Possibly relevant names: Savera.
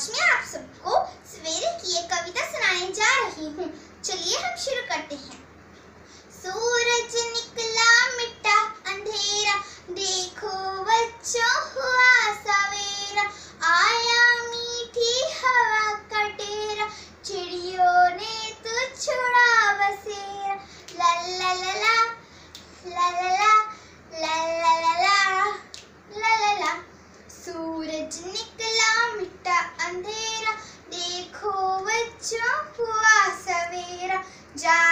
आज मैं आप सबको सवेरे की एक कविता सुनाने जा रही हूँ। चलिए हम शुरू करते हैं। सूरज निकला मिटा अंधेरा, देखो बच्चों हुआ सवेरा। आया मीठी हवा का डेरा, चिड़ियों ने तो छोड़ा बसेरा। ला ला ला ला ला ला ला ला ला ला ला ला ला। सूरज निकला मिटा अंधेरा, देखो बच्चों हुआ सवेरा। जा